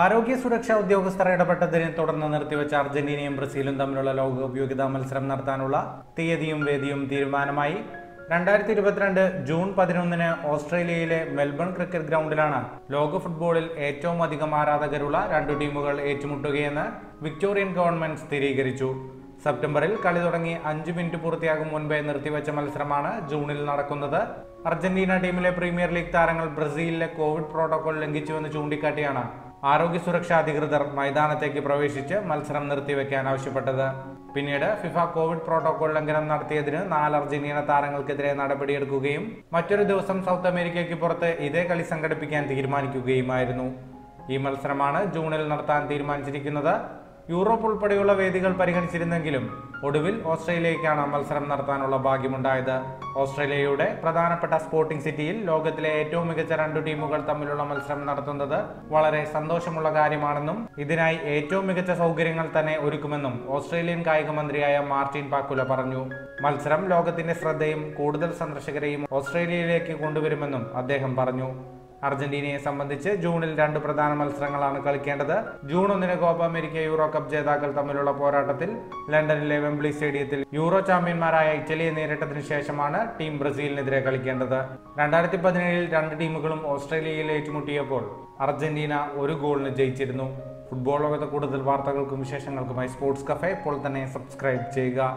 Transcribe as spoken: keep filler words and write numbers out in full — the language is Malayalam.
ആരോഗ്യ സുരക്ഷാ ഉദ്യോഗസ്ഥർ ഇടപെട്ടതിനെ തുടർന്ന് നിർത്തിവെച്ച അർജന്റീനയും ബ്രസീലും തമ്മിലുള്ള ലോകോപയോഗ്യതാ മത്സരം നടത്താനുള്ള തീയതിയും വേദിയും തീരുമാനമായി. രണ്ടായിരത്തി ഇരുപത്തിരണ്ട് ജൂൺ പതിനൊന്നിന് ഓസ്ട്രേലിയയിലെ മെൽബൺ ക്രിക്കറ്റ് ഗ്രൗണ്ടിലാണ് ലോക ഫുട്ബോളിൽ ഏറ്റവും അധികം ആരാധകരുള്ള രണ്ടു ടീമുകൾ ഏറ്റുമുട്ടുകയെന്ന് വിക്ടോറിയൻ ഗവൺമെന്റ് സ്ഥിരീകരിച്ചു. സെപ്റ്റംബറിൽ കളി തുടങ്ങി അഞ്ച് മിനിറ്റ് പൂർത്തിയാകും മുൻപേ നിർത്തിവെച്ച മത്സരമാണ് ജൂണിൽ നടക്കുന്നത്. അർജന്റീന ടീമിലെ പ്രീമിയർ ലീഗ് താരങ്ങൾ ബ്രസീലിലെ കോവിഡ് പ്രോട്ടോകോൾ ലംഘിച്ചുവെന്ന് ചൂണ്ടിക്കാട്ടിയാണ് ആരോഗ്യ സുരക്ഷാ അധികൃതർ മൈതാനത്തേക്ക് പ്രവേശിച്ച് മത്സരം നിർത്തിവെക്കാൻ ആവശ്യപ്പെട്ടത്. പിന്നീട് ഫിഫ കോവിഡ് പ്രോട്ടോകോൾ ലംഘനം നടത്തിയതിന് നാല് അർജന്റീന താരങ്ങൾക്കെതിരെ നടപടിയെടുക്കുകയും മറ്റൊരു ദിവസം സൗത്ത് അമേരിക്കയ്ക്ക് പുറത്ത് ഇതേ കളി സംഘടിപ്പിക്കാൻ തീരുമാനിക്കുകയുമായിരുന്നു. ഈ മത്സരമാണ് ജൂണിൽ നടത്താൻ തീരുമാനിച്ചിരിക്കുന്നത്. യൂറോപ്പ് ഉൾപ്പെടെയുള്ള വേദികൾ പരിഗണിച്ചിരുന്നെങ്കിലും ഒടുവിൽ ഓസ്ട്രേലിയയ്ക്കാണ് മത്സരം നടത്താനുള്ള ഭാഗ്യമുണ്ടായത്. ഓസ്ട്രേലിയയുടെ പ്രധാനപ്പെട്ട സ്പോർട്ടിംഗ് സിറ്റിയിൽ ലോകത്തിലെ ഏറ്റവും മികച്ച രണ്ടു ടീമുകൾ തമ്മിലുള്ള മത്സരം നടത്തുന്നത് വളരെ സന്തോഷമുള്ള കാര്യമാണെന്നും ഇതിനായി ഏറ്റവും മികച്ച സൗകര്യങ്ങൾ തന്നെ ഒരുക്കുമെന്നും ഓസ്ട്രേലിയൻ കായിക മന്ത്രിയായ മാർട്ടിൻ പാക്കുല പറഞ്ഞു. മത്സരം ലോകത്തിന്റെ ശ്രദ്ധയും കൂടുതൽ സന്ദർശകരെയും ഓസ്ട്രേലിയയിലേക്ക് കൊണ്ടുവരുമെന്നും അദ്ദേഹം പറഞ്ഞു. അർജന്റീനയെ സംബന്ധിച്ച് ജൂണിൽ രണ്ട് പ്രധാന മത്സരങ്ങളാണ് കളിക്കേണ്ടത്. ജൂൺ ഒന്നിന് കോപ്പ അമേരിക്ക യൂറോ കപ്പ് ജേതാക്കൾ തമ്മിലുള്ള പോരാട്ടത്തിൽ ലണ്ടനിലെ വെംബ്ലി സ്റ്റേഡിയത്തിൽ യൂറോ ചാമ്പ്യന്മാരായ ഇറ്റലിയെ നേരിട്ടതിനു ശേഷമാണ് ടീം ബ്രസീലിനെതിരെ കളിക്കേണ്ടത്. രണ്ടായിരത്തി പതിനേഴിൽ രണ്ട് ടീമുകളും ഓസ്ട്രേലിയയിൽ ഏറ്റുമുട്ടിയപ്പോൾ അർജന്റീന ഒരു ഗോളിന് ജയിച്ചിരുന്നു. ഫുട്ബോൾ ലോകത്തെ കൂടുതൽ വാർത്തകൾക്കും വിശേഷങ്ങൾക്കുമായി സ്പോർട്സ് കഫേ ഇപ്പോൾ തന്നെ സബ്സ്ക്രൈബ് ചെയ്യുക.